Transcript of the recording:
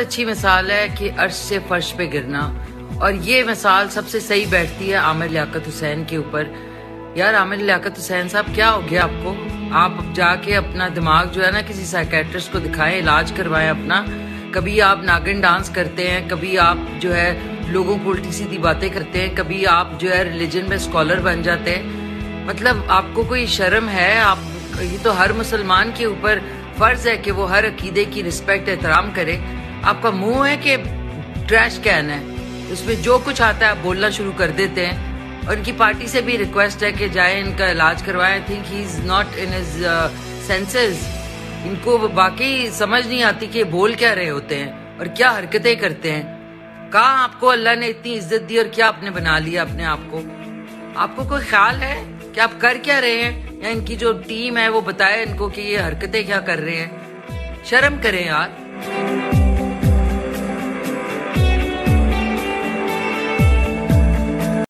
अच्छी मिसाल है कि अर्श से फर्श पे गिरना, और ये मिसाल सबसे सही बैठती है आमिर लियाकत हुसैन के ऊपर। यार आमिर लियाकत हुसैन साहब, क्या हो गया आपको? आप जाके अपना दिमाग जो है ना किसी साइकेट्रिस्ट को दिखाएं, इलाज करवाएं अपना। कभी आप नागिन डांस करते हैं, कभी आप जो है लोगों को उल्टी सीधी बातें करते हैं, कभी आप जो है रिलीजन में स्कॉलर बन जाते हैं। मतलब आपको कोई शर्म है? आप ये तो हर मुसलमान के ऊपर फर्ज है कि वो हर अकीदे की रिस्पेक्ट एहतराम करे। आपका मुंह है कि ट्रैश कैन है, इसमें जो कुछ आता है आप बोलना शुरू कर देते हैं। और इनकी पार्टी से भी रिक्वेस्ट है कि जाए इनका इलाज करवाएं। Think he is not in his senses. इनको बाकी समझ नहीं आती कि बोल क्या रहे होते हैं और क्या हरकतें करते हैं। कहाँ आपको अल्लाह ने इतनी इज्जत दी और क्या आपने बना लिया अपने आप को? आपको कोई ख्याल है कि आप कर क्या रहे हैं, या इनकी जो टीम है वो बताए इनको कि ये हरकतें क्या कर रहे हैं? शर्म करें यार।